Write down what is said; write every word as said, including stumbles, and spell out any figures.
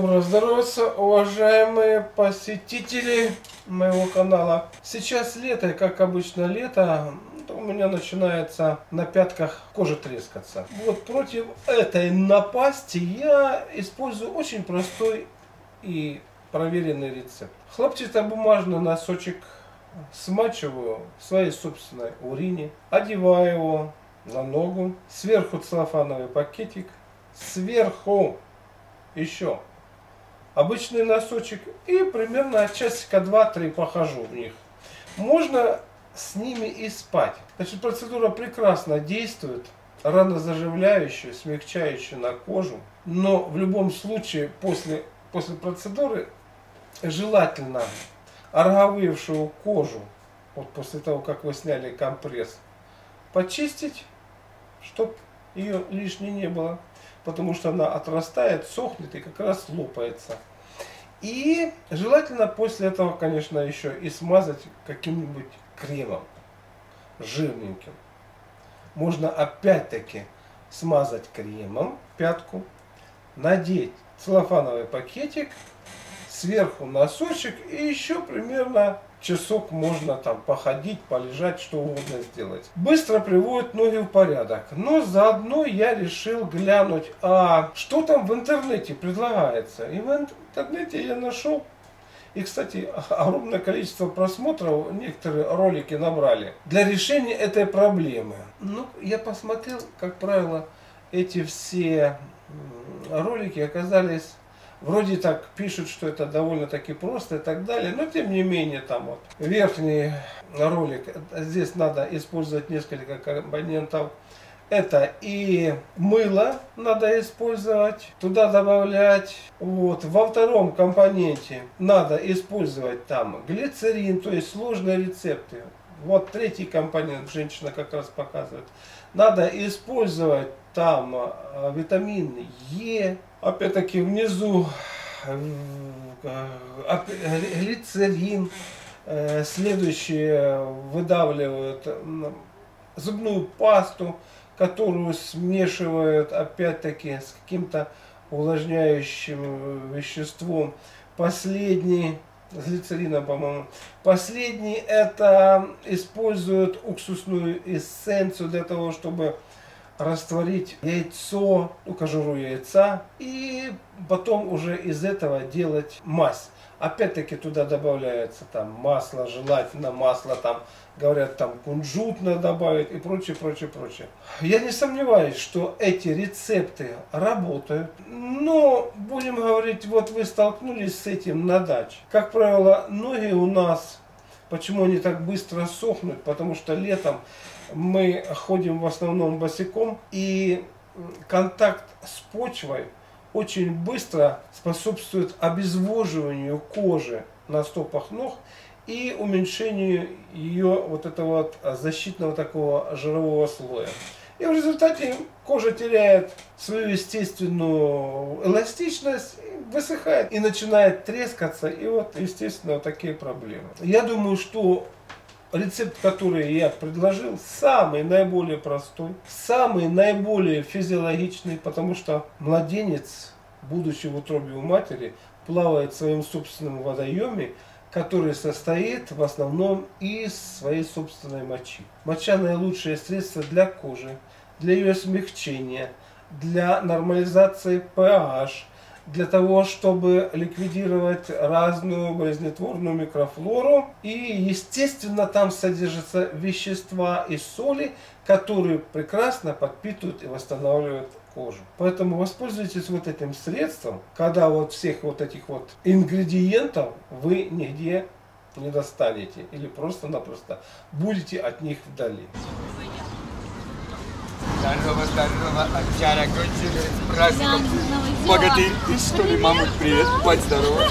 Доброго здоровья, уважаемые посетители моего канала. Сейчас лето, и как обычно лето, у меня начинается на пятках кожа трескаться. Вот против этой напасти я использую очень простой и проверенный рецепт. Хлопчатобумажный носочек смачиваю в своей собственной урине, одеваю его на ногу, сверху целлофановый пакетик, сверху еще обычный носочек, и примерно от часика два-три похожу в них. Можно с ними и спать. Значит, процедура прекрасно действует, ранозаживляющую, смягчающую на кожу, но в любом случае после, после процедуры желательно ороговевшую кожу, вот после того, как вы сняли компресс, почистить, чтобы ее лишней не было, потому что она отрастает, сохнет и как раз лопается. И желательно после этого, конечно, еще и смазать каким-нибудь кремом жирненьким. Можно опять-таки смазать кремом пятку, надеть целлофановый пакетик, сверху носочек, и еще примерно часок можно там походить, полежать, что угодно сделать. Быстро приводит ноги в порядок. Но заодно я решил глянуть, а что там в интернете предлагается. И в интернете я нашел, и, кстати, огромное количество просмотров некоторые ролики набрали, для решения этой проблемы. Ну, я посмотрел, как правило, эти все ролики оказались... Вроде так пишут, что это довольно-таки просто и так далее, но тем не менее там вот верхний ролик, здесь надо использовать несколько компонентов. Это и мыло надо использовать, туда добавлять. Вот. Во втором компоненте надо использовать там глицерин, то есть сложные рецепты. Вот третий компонент, женщина как раз показывает. Надо использовать там витамин Е. Опять-таки внизу глицерин. Следующие выдавливают зубную пасту, которую смешивают опять-таки с каким-то увлажняющим веществом. Последний, с глицерином, по-моему. Последний это используют уксусную эссенцию для того, чтобы растворить яйцо, ну, кожуру яйца, и потом уже из этого делать мазь. Опять-таки туда добавляется там масло, желательно масло, там говорят, там кунжут надо добавить и прочее, прочее, прочее. Я не сомневаюсь, что эти рецепты работают, но будем говорить, вот вы столкнулись с этим на даче. Как правило, ноги у нас, почему они так быстро сохнут, потому что летом мы ходим в основном босиком, и контакт с почвой очень быстро способствует обезвоживанию кожи на стопах ног и уменьшению ее вот этого вот защитного такого жирового слоя. И в результате кожа теряет свою естественную эластичность, высыхает и начинает трескаться. И вот, естественно, вот такие проблемы. Я думаю, что рецепт, который я предложил, самый наиболее простой, самый наиболее физиологичный, потому что младенец, будучи в утробе у матери, плавает в своем собственном водоеме, который состоит в основном из своей собственной мочи. Моча – наилучшее средство для кожи, для ее смягчения, для нормализации pH, для того, чтобы ликвидировать разную болезнетворную микрофлору. И, естественно, там содержатся вещества и соли, которые прекрасно подпитывают и восстанавливают кожу. Поэтому воспользуйтесь вот этим средством, когда вот всех вот этих вот ингредиентов вы нигде не достанете. Или просто-напросто будете от них вдали. Здорово, здорово, овчара, кончили с праздником. Богатырь, ты что ли, мамуль, привет, будь здорова.